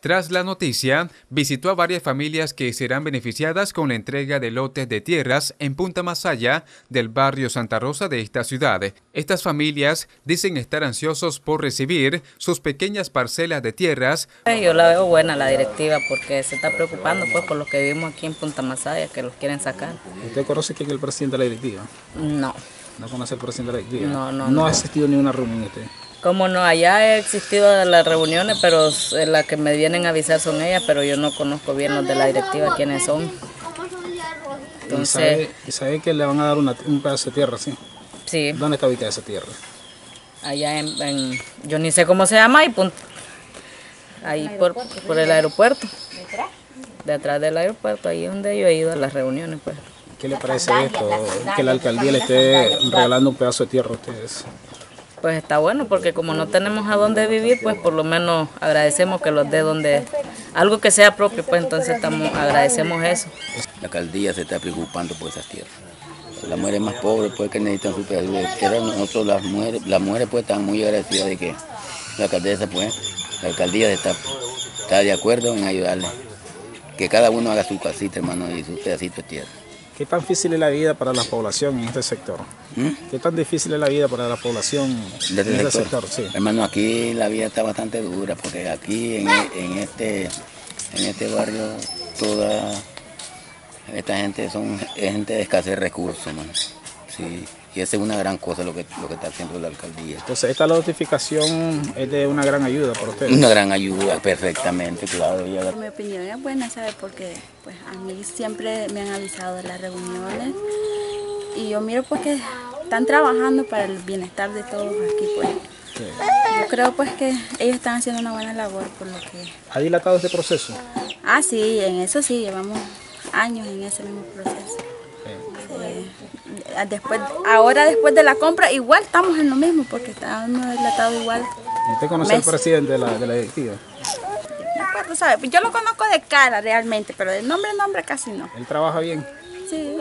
Tras la noticia, visitó a varias familias que serán beneficiadas con la entrega de lotes de tierras en Punta Masaya del barrio Santa Rosa de esta ciudad. Estas familias dicen estar ansiosos por recibir sus pequeñas parcelas de tierras. Yo la veo buena la directiva porque se está preocupando pues por los que vivimos aquí en Punta Masaya que los quieren sacar. ¿Usted conoce quién es el presidente de la directiva? No. ¿No conoce el presidente de la directiva? No. ¿Ha asistido ni una reunión usted? Como no, allá he existido las reuniones, pero las que me vienen a avisar son ellas, pero yo no conozco bien los de la directiva quiénes son. Entonces, ¿sabe que le van a dar un pedazo de tierra, sí? Sí. ¿Dónde está ubicada esa tierra? Allá en yo ni sé cómo se llama, y punto. Ahí por el aeropuerto. Detrás del aeropuerto, ahí es donde yo he ido a las reuniones, pues. ¿Qué le parece esto? Que la alcaldía le esté regalando un pedazo de tierra a ustedes. Pues está bueno, porque como no tenemos a dónde vivir, pues por lo menos agradecemos que los dé donde algo que sea propio, pues entonces agradecemos eso. La alcaldía se está preocupando por esas tierras. Las mujeres más pobres, pues que necesitan su pedazo de tierra. Nosotros las mujeres pues están muy agradecidas de que la alcaldía está de acuerdo en ayudarle. Que cada uno haga su casita, hermano, y su pedacito de tierra. ¿Qué tan difícil es la vida para la población en este sector? ¿Qué tan difícil es la vida para la población en este sector? Sí. Hermano, aquí la vida está bastante dura, porque aquí en este barrio toda esta gente es gente de escasez recursos, hermano. Sí. Y esa es una gran cosa lo que está haciendo la alcaldía. Entonces, esta notificación es de una gran ayuda para ustedes. Una gran ayuda, perfectamente, claro. Mi opinión es buena, ¿sabes? Porque pues, a mí siempre me han avisado de las reuniones y yo miro pues que están trabajando para el bienestar de todos aquí, pues. Sí. Yo creo pues que ellos están haciendo una buena labor por lo que... ¿Ha dilatado este proceso? Ah, sí, en eso sí, llevamos años en ese mismo proceso. Ahora después de la compra igual estamos en lo mismo porque estamos dilatados igual. ¿Usted conoce al presidente de la directiva? No acuerdo, ¿sabe? Yo lo conozco de cara realmente, pero de nombre a nombre casi no. ¿Él trabaja bien? Sí.